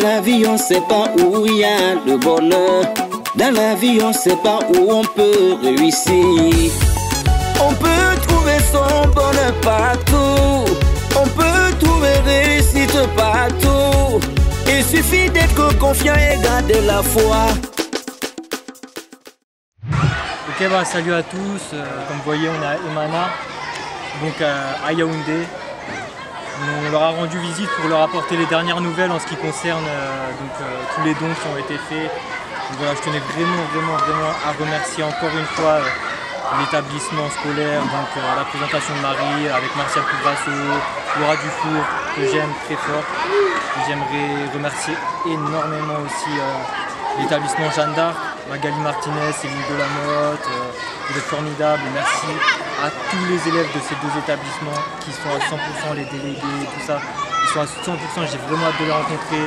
Dans la vie, on sait pas où il y a le bonheur. Dans la vie, on sait pas où on peut réussir. On peut trouver son bonheur partout. On peut trouver réussite partout. Il suffit d'être confiant et garder la foi. Ok, bah, salut à tous. Comme vous voyez, on est à Emana, donc à Yaoundé. On leur a rendu visite pour leur apporter les dernières nouvelles en ce qui concerne tous les dons qui ont été faits. Donc, voilà, je tenais vraiment à remercier encore une fois l'établissement scolaire, donc La Présentation de Marie, avec Martial Pougrasso, Laura Dufour, que j'aime très fort. J'aimerais remercier énormément aussi l'établissement Jeanne d'Arc, Magali Martinez, Céline Delamatte. Vous êtes formidables, merci à tous les élèves de ces deux établissements qui sont à 100%, les délégués, tout ça. Ils sont à 100%, j'ai vraiment hâte de les rencontrer.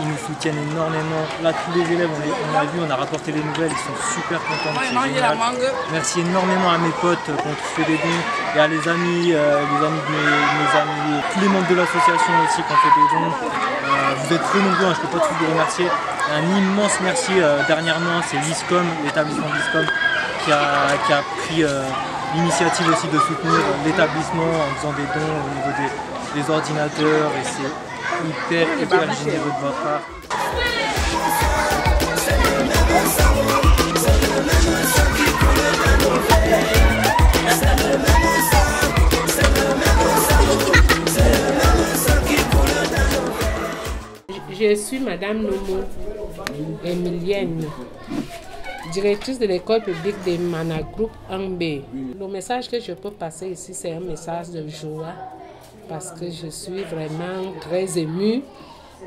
Ils nous soutiennent énormément. Là, tous les élèves, on a vu, on a rapporté les nouvelles, ils sont super contents. Merci énormément à mes potes qui ont tous fait des dons et à les amis de mes amis, tous les membres de l'association aussi qui ont fait des dons. Vous êtes très nombreux, hein, je ne peux pas tous vous remercier. Un immense merci dernièrement, c'est Viscom, l'établissement Viscom, qui a pris l'initiative aussi de soutenir l'établissement en faisant des dons au niveau des ordinateurs et c'est hyper généreux de votre part. Je suis Madame Nomo, Emilienne, directrice de l'école publique de Managroup 1B. Le message que je peux passer ici, c'est un message de joie parce que je suis vraiment très émue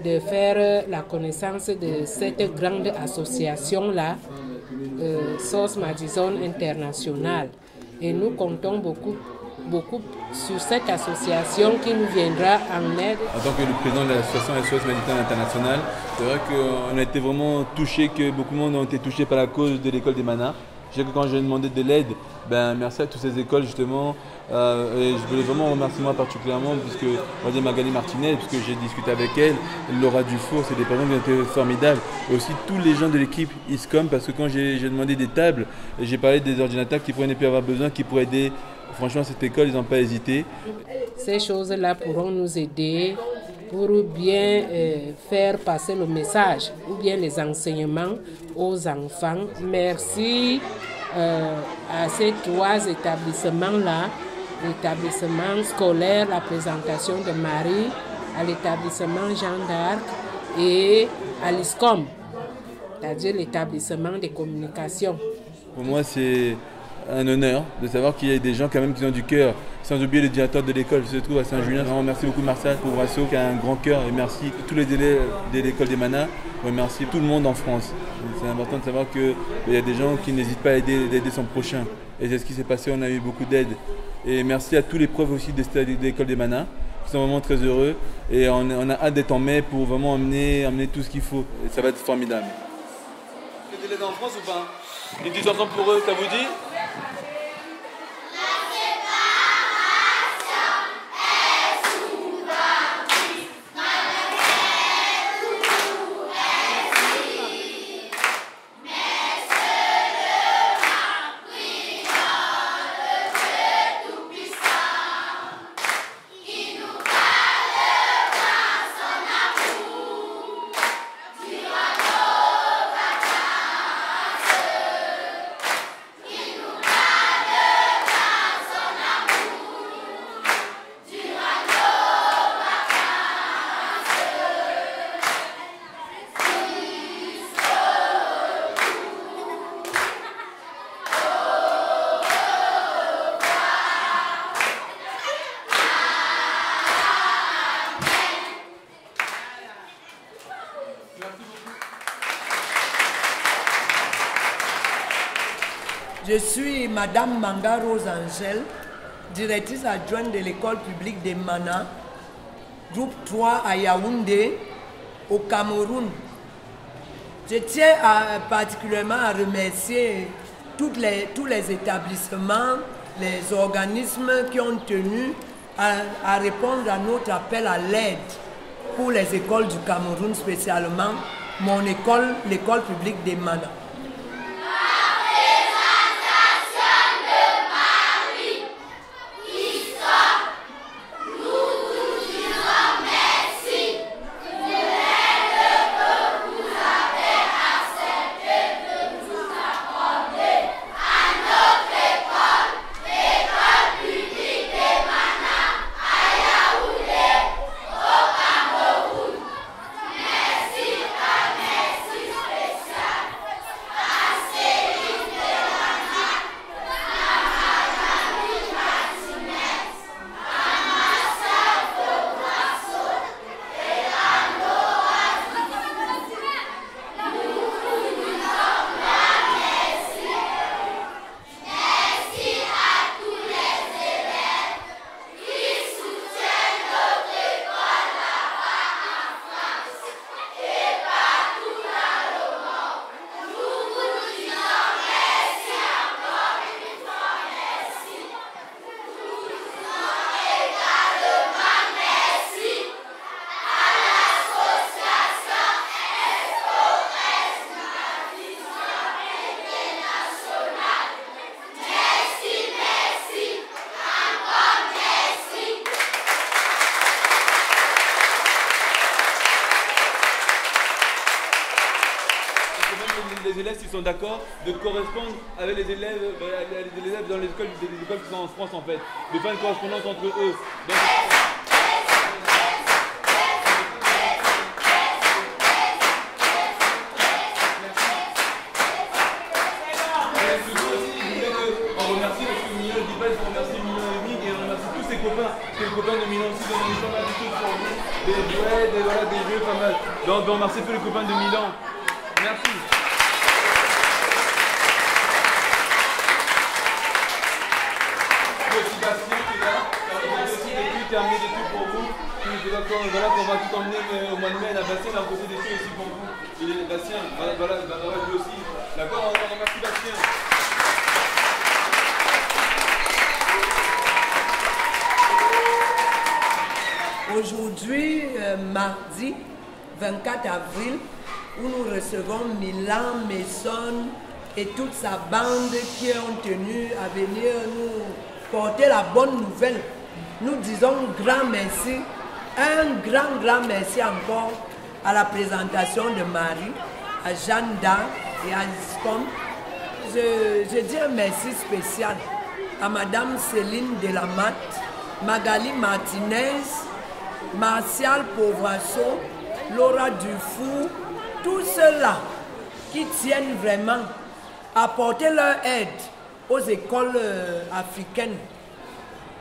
de faire la connaissance de cette grande association-là, SOS Madison International. Et nous comptons beaucoup sur cette association qui nous viendra en aide. En tant que le président de l'association SOS Madison International, c'est vrai qu'on a été vraiment touchés, que beaucoup de monde ont été touchés par la cause de l'école des Manas. Je sais que quand j'ai demandé de l'aide, ben, merci à toutes ces écoles justement. Et je voulais vraiment remercier moi particulièrement, puisque on va dire Magali Martinez, puisque j'ai discuté avec elle, Laura Dufour, c'est des personnes qui ont été formidables. Et aussi tous les gens de l'équipe ISCOM, parce que quand j'ai demandé des tables, j'ai parlé des ordinateurs qui pourraient ne plus avoir besoin, qui pourraient aider. Franchement, cette école, ils n'ont pas hésité. Ces choses-là pourront nous aider pour bien faire passer le message ou bien les enseignements aux enfants. Merci à ces trois établissements-là, l'établissement scolaire, La Présentation de Marie, à l'établissement Jeanne d'Arc et à l'ISCOM, c'est-à-dire l'établissement des communications. Pour moi, c'est un honneur de savoir qu'il y a des gens quand même qui ont du cœur, sans oublier le directeur de l'école qui se trouve à Saint-Julien. Vraiment merci beaucoup Marcel Pougrasso qui a un grand cœur et merci tous les élèves de l'école des Manas, remercie tout le monde en France. C'est important de savoir qu'il y a des gens qui n'hésitent pas à aider son prochain et c'est ce qui s'est passé, on a eu beaucoup d'aide. Et merci à tous les profs aussi de l'école des Manas qui sont vraiment très heureux et on a hâte d'être en mai pour vraiment amener tout ce qu'il faut. Et ça va être formidable. Que de l'aide en France ou pas? Une petite chanson pour eux, ça vous dit? Je suis Madame Manga Rosangèle, directrice adjointe de l'école publique des Manas, groupe 3 à Yaoundé, au Cameroun. Je tiens particulièrement à remercier tous les établissements, les organismes qui ont tenu à répondre à notre appel à l'aide. pour les écoles du Cameroun, spécialement mon école, l'école publique des Manas. Les élèves s'ils sont d'accord de correspondre avec les élèves dans les écoles, qui sont en France en fait, de faire une correspondance entre eux. Donc, remercier tous les copains de Milan. Merci. Merci Bastien qui est là. Qui a amené des trucs pour vous. Voilà, on va tout emmener au mois de mai. Bastien a posé des trucs aussi pour vous. Et Bastien, voilà, lui aussi. D'accord, on remercie Bastien. Aujourd'hui, mardi 24 avril, où nous recevons Milan, Mason et toute sa bande qui ont tenu à venir nous porter la bonne nouvelle. Nous disons grand merci, un grand merci encore à la présentation de Marie, à Jeanne d'Arc et à ISCOM. Je dis un merci spécial à Madame Céline Delamatte, Magali Martinez, Martial Pauvoissot, Laura Dufour, tous ceux-là qui tiennent vraiment à apporter leur aide aux écoles africaines.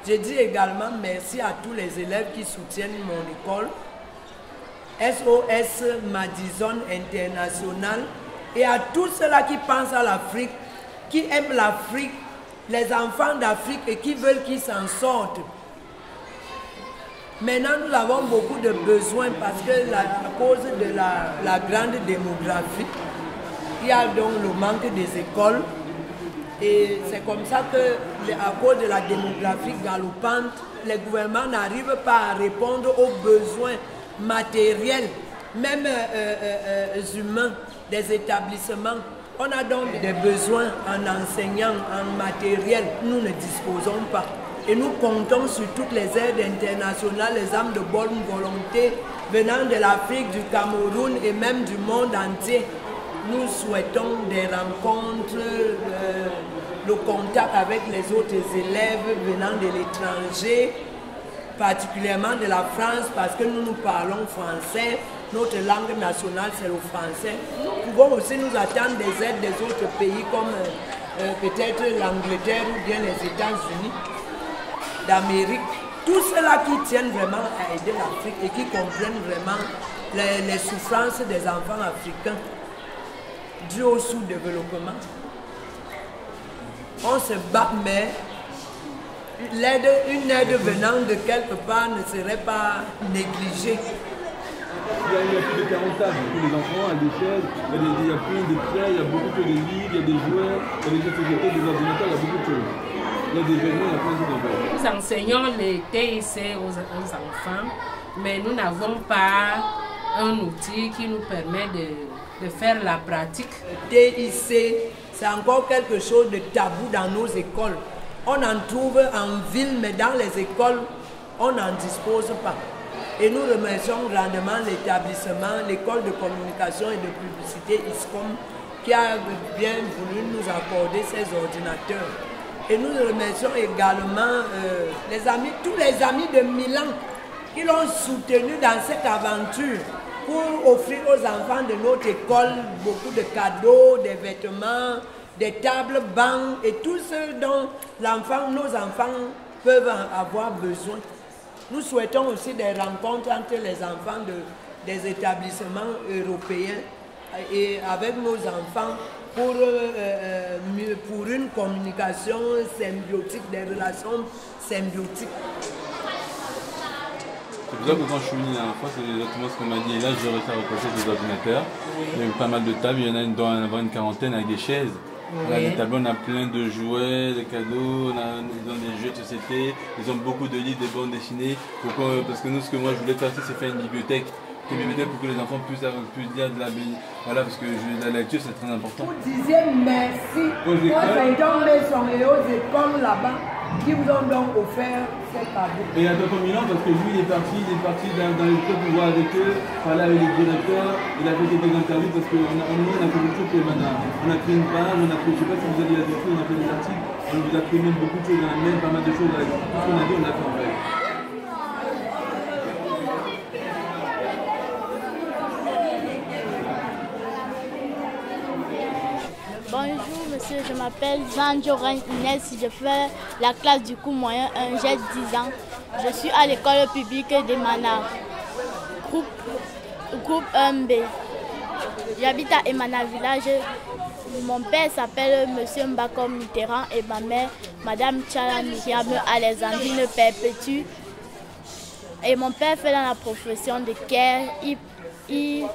Je dis également merci à tous les élèves qui soutiennent mon école, SOS Madison International, et à tous ceux-là qui pensent à l'Afrique, qui aiment l'Afrique, les enfants d'Afrique et qui veulent qu'ils s'en sortent. Maintenant, nous avons beaucoup de besoins parce que à cause de la grande démographie, il y a donc le manque des écoles. Et c'est comme ça que, à cause de la démographie galopante, les gouvernements n'arrivent pas à répondre aux besoins matériels, même humains, des établissements. On a donc des besoins en enseignants, en matériel. Nous ne disposons pas. Et nous comptons sur toutes les aides internationales, les âmes de bonne volonté venant de l'Afrique, du Cameroun et même du monde entier. Nous souhaitons des rencontres, le contact avec les autres élèves venant de l'étranger, particulièrement de la France, parce que nous parlons français. Notre langue nationale, c'est le français. Nous pouvons aussi nous attendre des aides des autres pays, comme peut-être l'Angleterre ou bien les États-Unis d'Amérique, tous ceux-là qui tiennent vraiment à aider l'Afrique et qui comprennent vraiment les souffrances des enfants africains dues au sous-développement. On se bat, mais une aide venant de quelque part ne serait pas négligée. Il y a plus de 40 tables pour les enfants, il y a des chaises, il y a plein de craies, il y a beaucoup de livres, il y a des jouets, il y a des sociétés, des ordinateurs, il y a beaucoup de choses. Nous enseignons les TIC aux enfants mais nous n'avons pas un outil qui nous permet de faire la pratique. TIC, c'est encore quelque chose de tabou dans nos écoles. On en trouve en ville, mais dans les écoles, on n'en dispose pas. Et nous remercions grandement l'établissement, l'école de communication et de publicité ISCOM qui a bien voulu nous accorder ces ordinateurs. Et nous remercions également les amis, tous les amis de Milan qui l'ont soutenu dans cette aventure pour offrir aux enfants de notre école beaucoup de cadeaux, des vêtements, des tables, bancs et tout ce dont l'enfant, nos enfants peuvent avoir besoin. Nous souhaitons aussi des rencontres entre les enfants des établissements européens et avec nos enfants pour une communication symbiotique, des relations symbiotiques. C'est pour ça que quand je suis venu la dernière fois, c'est exactement ce qu'on m'a dit. Et là, j'ai réussi à replacer des ordinateurs. Il y a eu pas mal de tables, il y en a une quarantaine avec des chaises. On a des tableaux, on a plein de jouets, de cadeaux, ils ont des jeux de société, ils ont beaucoup de livres, des bandes dessinées. Pourquoi? Parce que nous, ce que moi je voulais faire, c'est faire une bibliothèque. Une bibliothèque pour que les enfants puissent lire de la bibliothèque. Voilà, parce que la lecture, c'est très important. Vous disiez merci aux maisons et aux écoles là-bas qui vous ont donc offert ces cadeaux. Et il y a d'autres Milan, parce que lui, il est parti dans les clubs pour voir avec eux, parler avec les directeurs, il a fait des interviews, parce qu'on a fait beaucoup de choses maintenant. On a créé une page, on a fait, je ne sais pas si vous avez la défi, on a fait des articles, on vous a créé même beaucoup de choses, on a même pas mal de choses avec tout ce qu'on a dit, on a fait en fait. Bonjour monsieur, je m'appelle Jean-Dioran Inès, je fais la classe du cours moyen 1, j'ai 10 ans. Je suis à l'école publique de Manas, groupe 1B. J'habite à Emana Village. Mon père s'appelle monsieur Mbakom Mitterrand et ma mère, madame Tchala Miriam Alesandine Perpétue. Et mon père fait dans la profession de care, il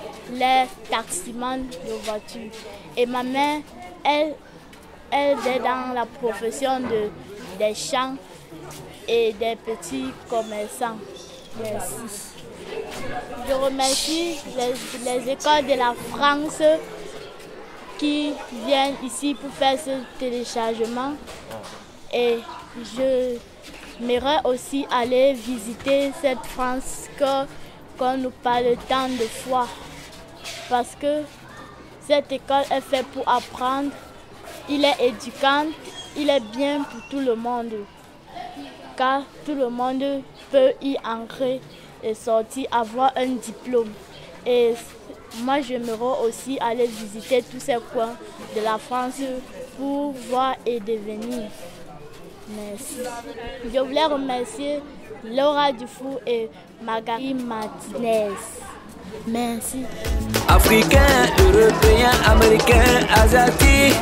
est taximan de voiture. Et ma mère, elle est dans la profession des champs et des petits commerçants. Yes. Je remercie les écoles de la France qui viennent ici pour faire ce téléchargement. Et je m'aimerais aussi aller visiter cette France qu'on nous parle tant de fois. Parce que cette école est faite pour apprendre. Il est éducant, il est bien pour tout le monde, car tout le monde peut y entrer et sortir, avoir un diplôme. Et moi, j'aimerais aussi aller visiter tous ces coins de la France pour voir et devenir. Merci. Je voulais remercier Laura Dufour et Magali Martinez. Merci. Africains, Européens, Américains, Asiatiques,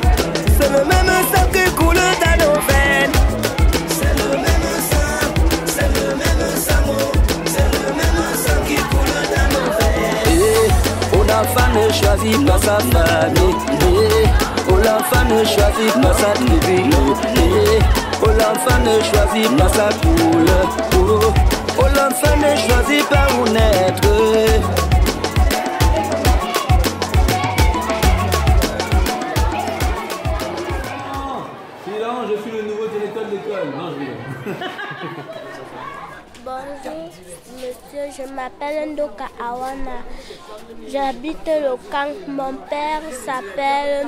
c'est le même sang qui coule dans nos veines. C'est le même sang, c'est le même sang, c'est le même sang qui coule dans nos veines. Oh, l'enfant ne choisit pas sa famille. Oh, l'enfant ne choisit pas sa tribu. Oh, l'enfant ne choisit pas sa couleur. Oh, l'enfant ne choisit pas où naître. Bonjour monsieur, je m'appelle Ndoka Awana. J'habite le camp. Mon père s'appelle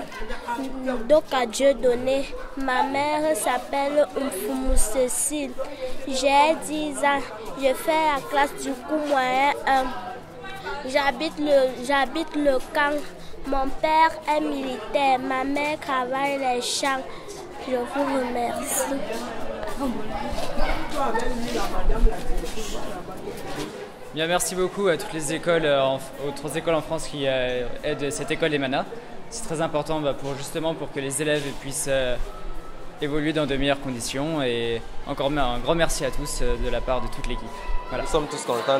Ndoka Dieu Donné. Ma mère s'appelle Mfumou Cécile. J'ai 10 ans. Je fais la classe du cours moyen 1. J'habite le camp. Mon père est militaire. Ma mère travaille les champs. Je vous remercie. Bien, merci beaucoup à toutes les écoles, aux trois écoles en France qui aident cette école des Manas. C'est très important pour que les élèves puissent évoluer dans de meilleures conditions. Et encore un grand merci à tous de la part de toute l'équipe. Voilà. Nous sommes tous contents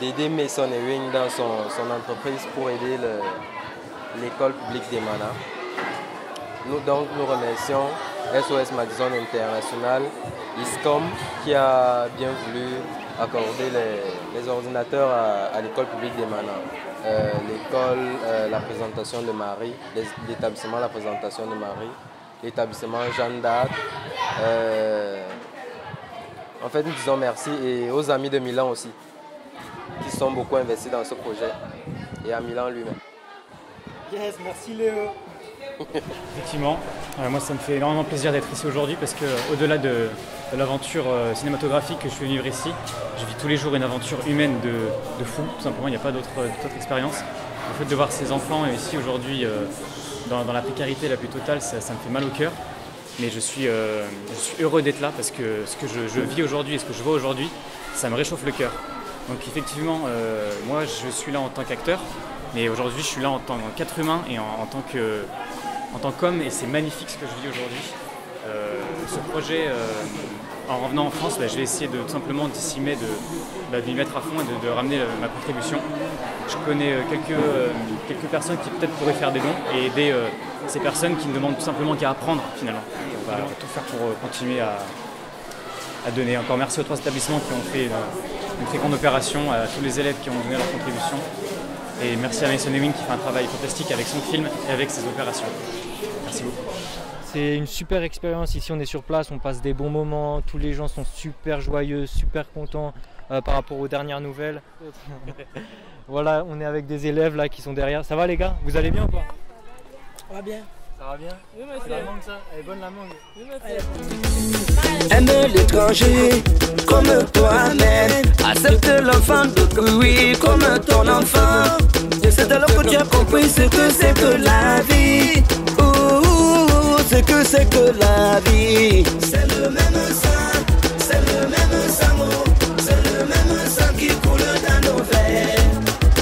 d'aider Mason et Wing dans son entreprise pour aider l'école publique des Manas. Nous remercions SOS Madison International, ISCOM, qui a bien voulu accorder les ordinateurs à l'école publique des Manans. L'école La Présentation de Marie, l'établissement La Présentation de Marie, l'établissement Jeanne d'Arc. En fait, nous disons merci et aux amis de Milan aussi, qui sont beaucoup investis dans ce projet, et à Milan lui-même. Yes, merci Léo. Effectivement, moi ça me fait énormément plaisir d'être ici aujourd'hui parce qu'au-delà de l'aventure cinématographique que je suis venu vivre ici, je vis tous les jours une aventure humaine de fou, tout simplement, il n'y a pas d'autre expérience. Le fait de voir ces enfants ici aujourd'hui dans la précarité la plus totale, ça me fait mal au cœur. Mais je suis heureux d'être là parce que ce que je vis aujourd'hui et ce que je vois aujourd'hui, ça me réchauffe le cœur. Donc effectivement, moi je suis là en tant qu'acteur, mais aujourd'hui je suis là en tant qu'être humain et en tant qu'homme, et c'est magnifique ce que je vis aujourd'hui. Ce projet, en revenant en France, je vais essayer de tout simplement d'ici mai de m'y mettre à fond et de ramener ma contribution. Je connais quelques personnes qui peut-être pourraient faire des dons et aider ces personnes qui ne demandent tout simplement qu'à apprendre finalement. Et on va tout faire pour continuer à donner. Encore merci aux trois établissements qui ont fait une très grande opération, à tous les élèves qui ont donné leur contribution. Et merci à Mason qui fait un travail fantastique avec son film et avec ses opérations. Merci beaucoup. C'est une super expérience, ici on est sur place, on passe des bons moments, tous les gens sont super joyeux, super contents par rapport aux dernières nouvelles. Voilà, on est avec des élèves là qui sont derrière. Ça va les gars? Vous allez bien ou pas? Ça va bien. Ça va bien? Oui monsieur. La mangue ça? Elle est bonne la mangue? Oui monsieur. Aime l'étranger comme toi-même, accepte l'enfant de oui comme ton enfant. C'est alors que tu as compris ce que c'est que la vie. C'est que la vie. C'est le même sang, c'est le même sang, c'est le même sang qui coule dans nos veines.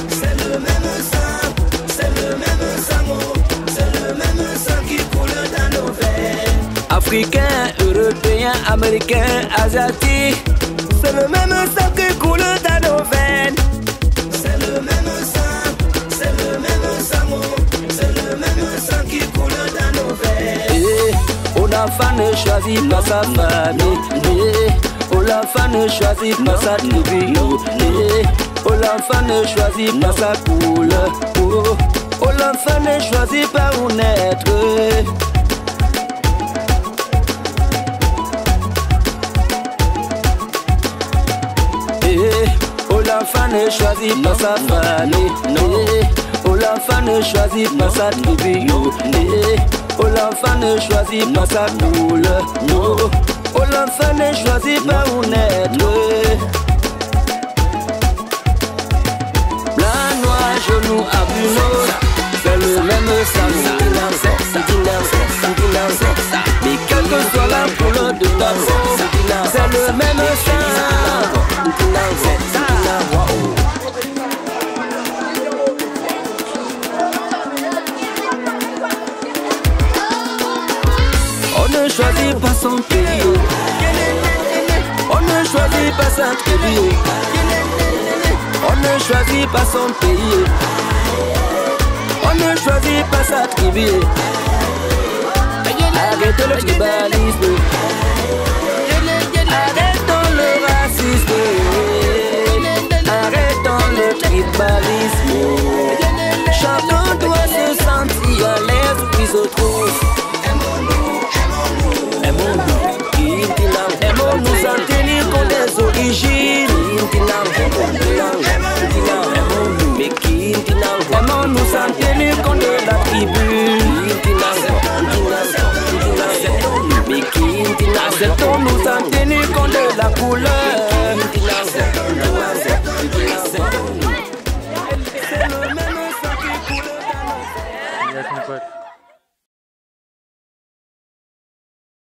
C'est le même sang, c'est le même sang, c'est le même sang qui coule dans nos veines. Africains, Européens, Américains, Asiatiques, c'est le même sang qui coule dans nos veines. C'est le même sang, c'est le même sang, c'est le même sang qui coule dans nos veines. L'enfant ne choisit pas sa famille, oh l'enfant ne choisit pas sa tribu, oh l'enfant ne choisit pas sa couleur, oh l'enfant ne choisit pas où naître. Oh l'enfant ne choisit pas sa famille, oh l'enfant ne choisit pas sa tribu. Oh l'enfant ne choisit pas sa couleur, no. Oh l'enfant ne choisit pas où naître. Blanc, noir, genou à bruno, c'est le même sang. Mais quelle que soit la couleur de ta peau, c'est le même sang. On ne choisit pas son pays, on ne choisit pas sa tribu, on ne choisit pas son pays, on ne choisit pas sa tribu. Arrêtons le tribalisme, arrêtons le racisme, arrêtons le tribalisme. Chacun doit se sentir à l'aise, puis se trouve. Aimons-nous en tenir compte des origines. Mais qui aimons-nous en tenir compte de la tribu. Mais qui acceptons-nous en tenir compte de la couleur.